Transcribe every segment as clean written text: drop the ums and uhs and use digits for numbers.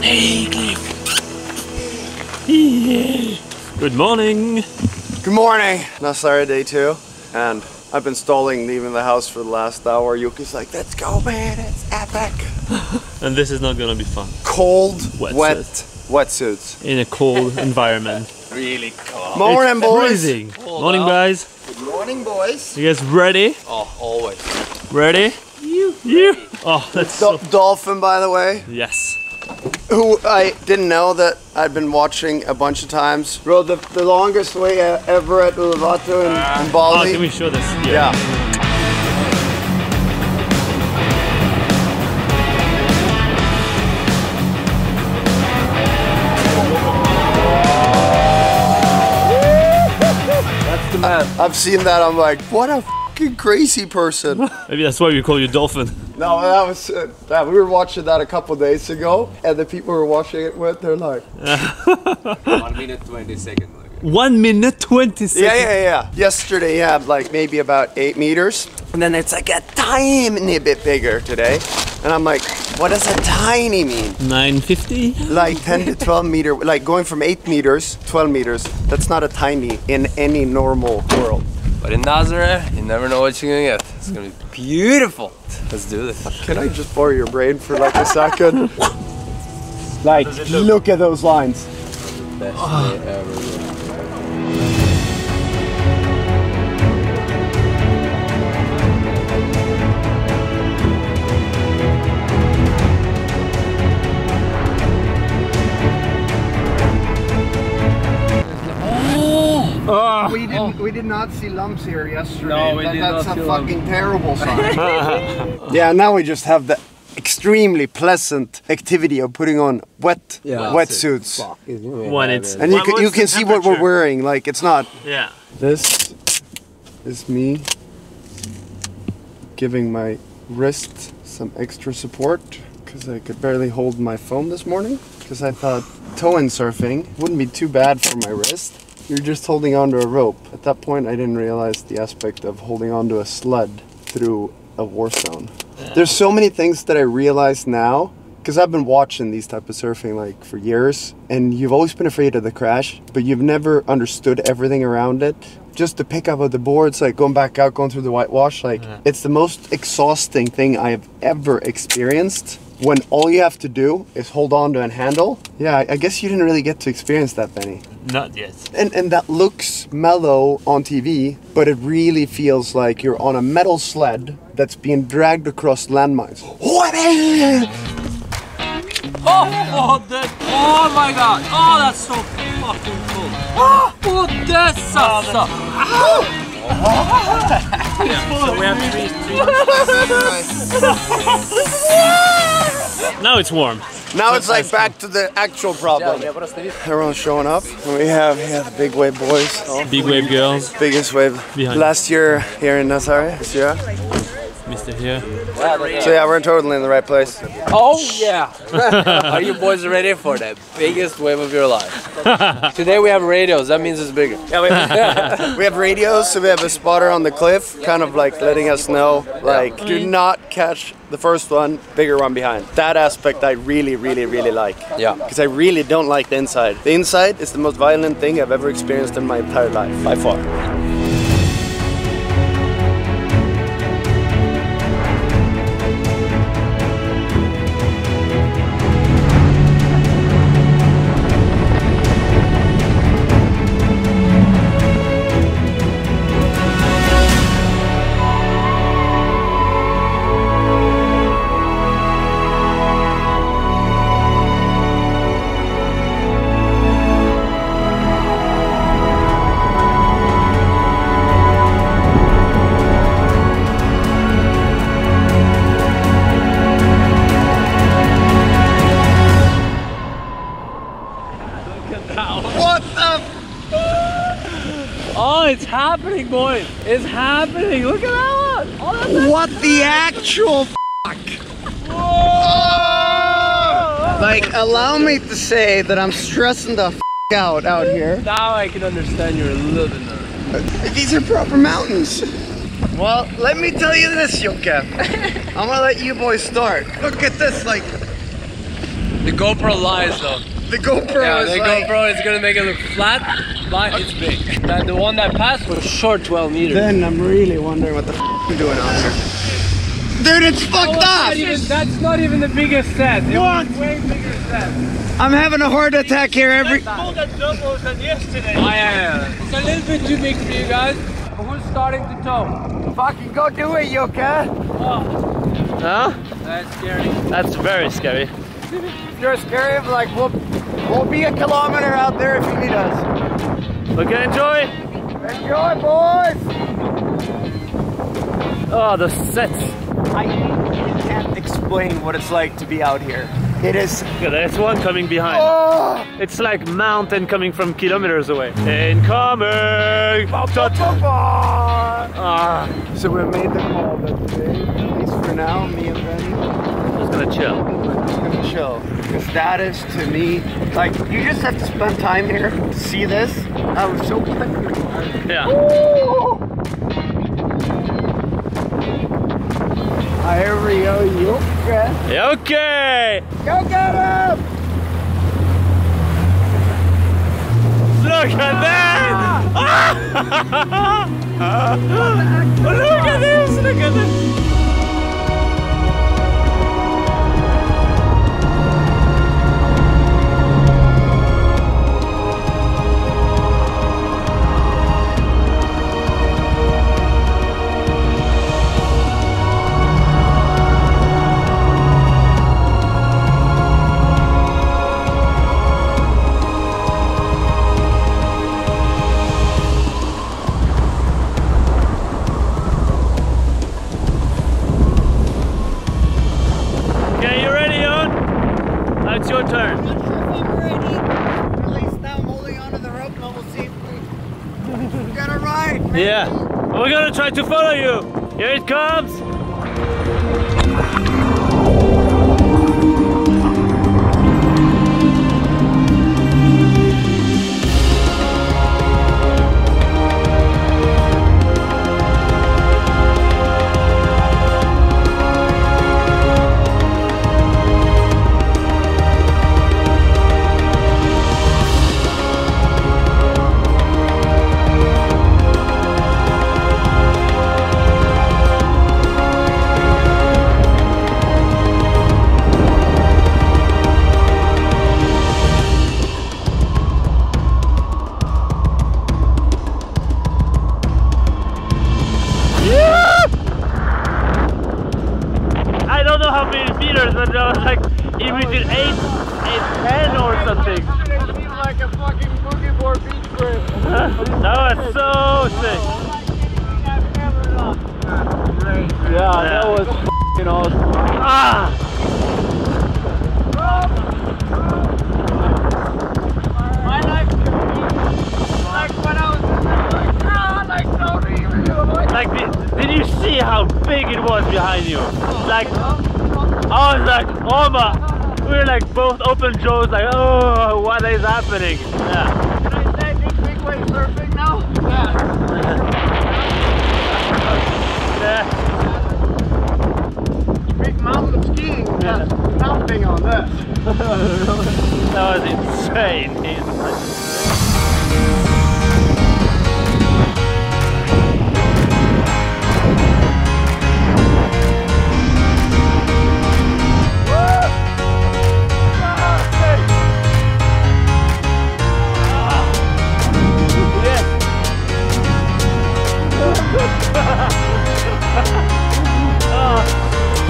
Good morning. Good morning. Nazaré day 2, and I've been stalling leaving the house for the last hour. Yuki's like, let's go, man, it's epic. And this is not gonna be fun. Cold, wetsuits. In a cold environment. Really cold. Morning, it's boys. Freezing. Morning, guys. Good morning, boys. You guys ready? Oh, always. Ready? You. Oh, that's so... Dolphin, by the way. Yes. Who I didn't know that I'd been watching a bunch of times. Rode the longest way ever at Uluvato and Bali. Oh, can we show this? Yeah. I've seen that, I'm like, what a fucking crazy person. Maybe that's why we call you Dolphin. No, that was, we were watching that a couple days ago, and the people we were watching it with, they're like... 1 minute 20 seconds. Like 1 minute 20 seconds? Yeah. Yesterday, yeah, like maybe about 8 meters, and then it's like a tiny bit bigger today. And I'm like, what does a tiny mean? 950? Like 10 to 12 meter, like going from 8 meters, 12 meters, that's not a tiny in any normal world. But in Nazaré, you never know what you're gonna get. It's gonna be beautiful. Let's do this. Can I just borrow your brain for like a second? Like, look at those lines. Best day ever. We did not see lumps here yesterday. No, we did not see lumps. That's a fucking terrible sign. Yeah, now we just have the extremely pleasant activity of putting on wetsuits. When it's and you can see what we're wearing. Like it's not. Yeah. This is me giving my wrist some extra support because I could barely hold my phone this morning because I thought toe-in surfing wouldn't be too bad for my wrist. You're just holding onto a rope. At that point, I didn't realize the aspect of holding onto a sled through a war zone. Yeah. There's so many things that I realize now, because I've been watching these type of surfing like for years, and you've always been afraid of the crash, but you've never understood everything around it. Just the pickup of the boards, like going back out, going through the whitewash, like it's the most exhausting thing I have ever experienced. When all you have to do is hold on to a handle. Yeah, I guess you didn't really get to experience that, Benny. Not yet. And that looks mellow on TV, but it really feels like you're on a metal sled that's being dragged across landmines. Oh my god! Oh, that's so fucking cool! Oh, that's so... So we have three. Now it's warm. Now it's like back to the actual problem. Everyone's showing up. We have the big wave boys. Big wave girls. Biggest wave. Behind. Last year here in Nazaré. This year. Mr. here. So yeah, we're totally in the right place. Oh yeah! Are you boys ready for the biggest wave of your life? Today we have radios, that means it's bigger. Yeah, we have radios, so we have a spotter on the cliff, kind of like letting us know, like, do not catch the first one, bigger one behind. That aspect I really like. Yeah. Because I really don't like the inside. The inside is the most violent thing I've ever experienced in my entire life, by far. Oh, it's happening, boys! It's happening! Look at that one! Oh, that's what the actual fuck? Whoa. Like, allow me to say that I'm stressing the fuck out here. Now I can understand you're a little bit nervous. These are proper mountains. Well, let me tell you this, Yuka. I'm gonna let you boys start. Look at this, like... The GoPro lies though. The GoPro GoPro is gonna make it look flat, but it's big. Now, the one that passed was short 12 meters. Then I'm really wondering what the f we're doing out here. Dude, it's fucked up! That's not even the biggest set. It was way bigger set. I'm having a heart attack here every time. That's more than double than yesterday. Oh, yeah. It's a little bit too big for you guys. But who's starting to tow? Fucking go do it, Yoka! Oh. Huh? That's scary. That's very scary. You're scary of like, we'll be a kilometer out there if you need us. Okay, enjoy! Enjoy, boys! Oh, the sets. I can't explain what it's like to be out here. It is... Yeah, there's one coming behind. Oh! It's like mountain coming from kilometers away. Incoming! So we made the call that today, at least for now, me and Ben, I'm just gonna chill. I'm just gonna chill. Because that is, to me, like, you just have to spend time here to see this. I was so glad. Yeah. Ooh! Okay. Go get him! Look at that! Look at this! Look at this! Yeah, we're gonna try to follow you. Here it comes. But I was like, if we did 8, 10 or something. It seemed like a fucking boogie board beach bridge. That was so sick. Yeah, that was fucking awesome. My life was like when I was in there, like, don't even do it. Like, did you see how big it was behind you? Like, I was like, oh my, we were like both open jaws, like, oh, what is happening? Yeah. Can I say big wave surfing now? Yeah. Yeah. Big mountain skiing, that's nothing on this. That was insane.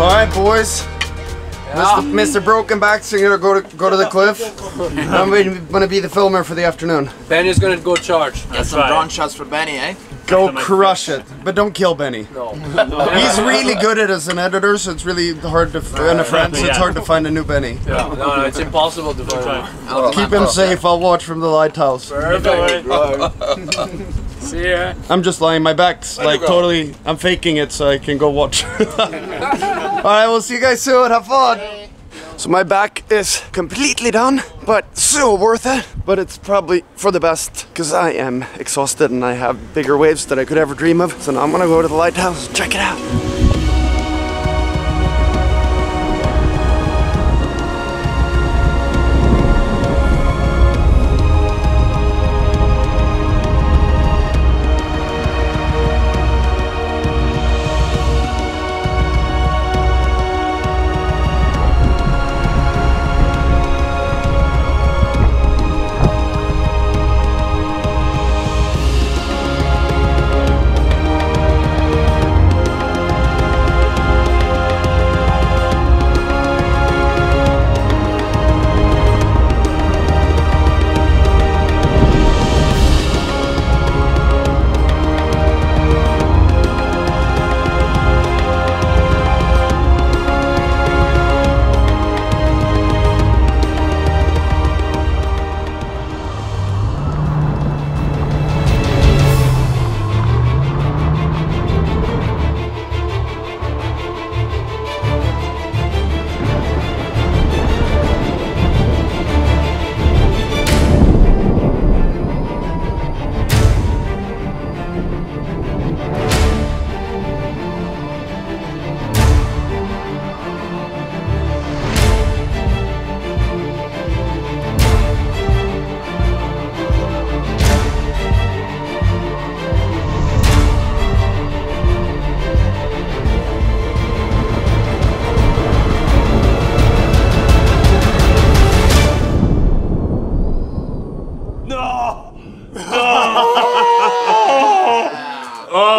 All right, boys. Yeah. Mr. Brokenback's gonna go to the cliff. I'm gonna be the filmer for the afternoon. Benny's gonna go charge. Get some drone shots for Benny, eh? Go crush it, but don't kill Benny. No. He's really good at as an editor, so it's really hard to and a friend. So it's hard to find a new Benny. Yeah. No, it's impossible to find. Keep him safe. I'll watch from the lighthouse. Perfect. See ya. I'm just lying, my back's like totally, I'm faking it so I can go watch. Alright, we'll see you guys soon, have fun! So my back is completely done, but so worth it. But it's probably for the best, because I am exhausted and I have bigger waves than I could ever dream of. So now I'm gonna go to the lighthouse, check it out.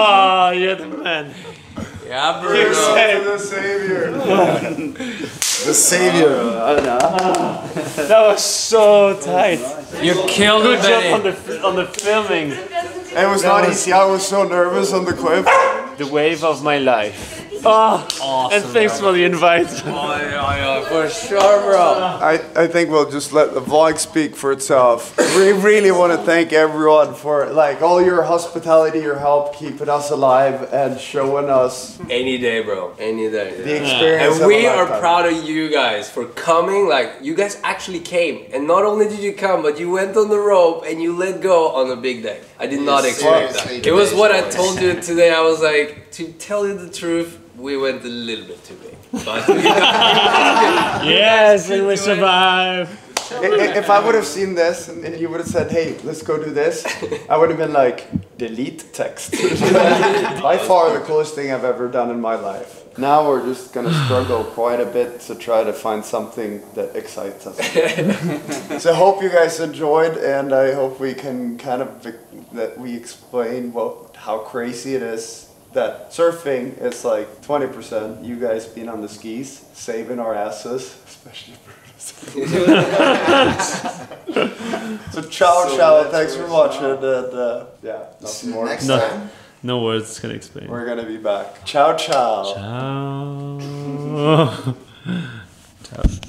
Oh, you're the man. Yeah, bro. You're saved. The savior. The savior. That was so tight. You killed it, man. Good job on the filming. It was not easy. I was so nervous on the cliff. The wave of my life. Oh, awesome, and thanks for the invite. Oh, yeah, for sure, bro. I think we'll just let the vlog speak for itself. We really want to thank everyone for like all your hospitality, your help, keeping us alive and showing us. Any day, bro. Any day. The experience. And we are proud of you guys for coming. Like, you guys actually came. And not only did you come, but you went on the rope and you let go on a big day. I did not expect that. It was what I told you today. I was like, to tell you the truth, we went a little bit too big. But we yes, we will survive. If I would have seen this and you would have said, hey, let's go do this, I would have been like, delete text. By far the coolest thing I've ever done in my life. Now we're just going to struggle quite a bit to try to find something that excites us. So I hope you guys enjoyed, and I hope we can kind of, that we explain how crazy it is. That surfing is like 20%. You guys being on the skis, saving our asses, especially so ciao, thanks for watching. Yeah, nothing more. Next time. No words can explain. We're gonna be back. Ciao. Ciao. Ciao.